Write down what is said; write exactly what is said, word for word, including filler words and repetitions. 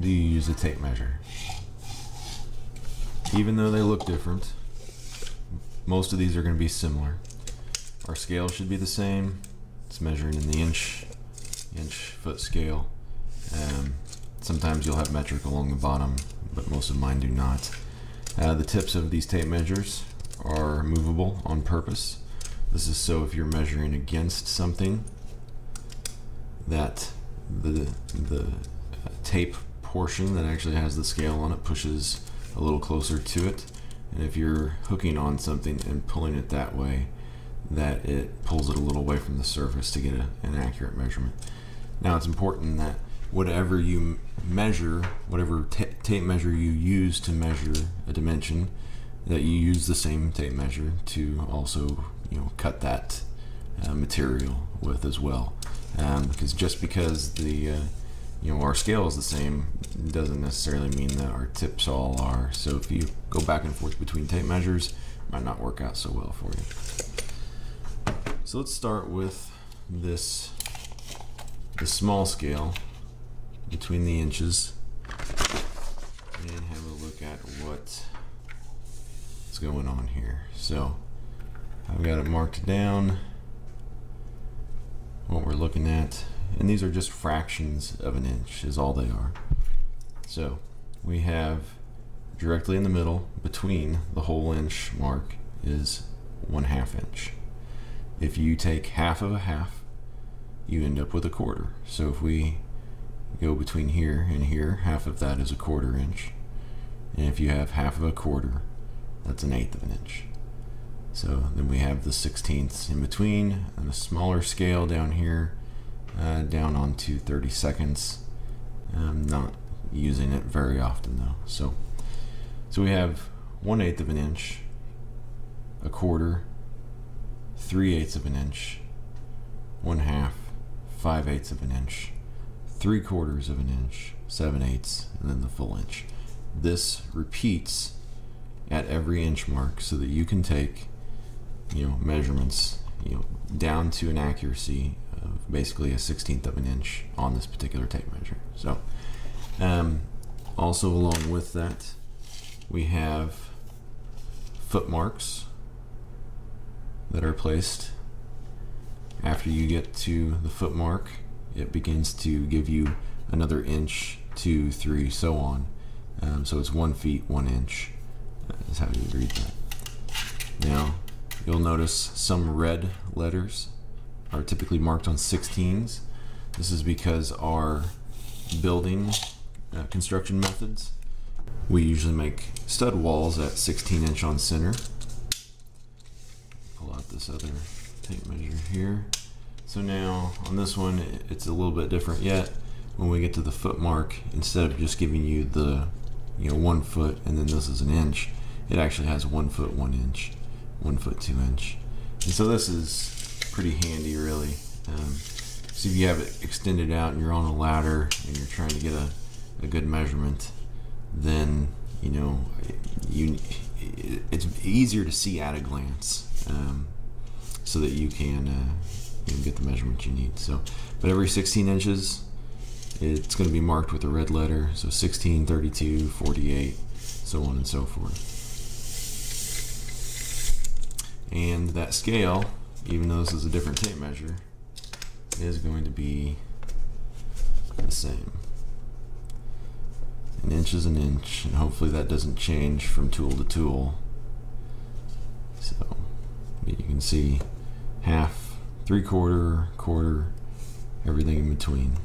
do you use a tape measure. Even though they look different, most of these are going to be similar. Our scale should be the same. It's measured in the inch, inch, foot scale. Um, sometimes you'll have metric along the bottom, but most of mine do not. Uh, the tips of these tape measures are movable on purpose. This is so if you're measuring against something, that the, the uh, tape portion that actually has the scale on it pushes a little closer to it. And if you're hooking on something and pulling it that way, that it pulls it a little away from the surface to get a, an accurate measurement. Now it's important that whatever you measure, whatever tape measure you use to measure a dimension, that you use the same tape measure to also, you know, cut that uh, material with as well. Um, because just because the uh, you know, our scale is the same doesn't necessarily mean that our tips all are. So if you go back and forth between tape measures, it might not work out so well for you. So let's start with this the small scale between the inches and have a look at what's going on here. So I've got it marked down what we're looking at, and these are just fractions of an inch is all they are. So we have directly in the middle between the whole inch mark is one half inch. If you take half of a half, you end up with a quarter. So if we go between here and here, half of that is a quarter inch, and if you have half of a quarter, that's an eighth of an inch. So then we have the sixteenths in between, and a smaller scale down here, uh, down onto thirty seconds. I'm not using it very often though. So, so we have one eighth of an inch, a quarter, three eighths of an inch, one half, five eighths of an inch, three quarters of an inch, seven eighths, and then the full inch. This repeats at every inch mark so that you can take, you know, measurements, you know, down to an accuracy of basically a sixteenth of an inch on this particular tape measure. So, um, also along with that, we have foot marks that are placed. After you get to the foot mark, it begins to give you another inch, two, three, so on. Um, so it's one feet, one inch. That's how you read that. Now, you'll notice some red letters are typically marked on sixteens. This is because our building uh, construction methods, we usually make stud walls at sixteen inch on center. Pull out this other tape measure here. So now, on this one, it's a little bit different yet. When we get to the foot mark, instead of just giving you the, you know, one foot and then this is an inch, it actually has one foot, one inch, one foot, two inch. And so this is pretty handy, really. Um, so if you have it extended out and you're on a ladder and you're trying to get a, a good measurement, then, you know, you it's easier to see at a glance, um, so that you can, uh, you can get the measurement you need. So, but every sixteen inches, it's going to be marked with a red letter. So sixteen, thirty-two, forty-eight, so on and so forth. And that scale, even though this is a different tape measure, is going to be the same. An inch is an inch, and hopefully that doesn't change from tool to tool. So you can see half, three quarter, quarter, everything in between.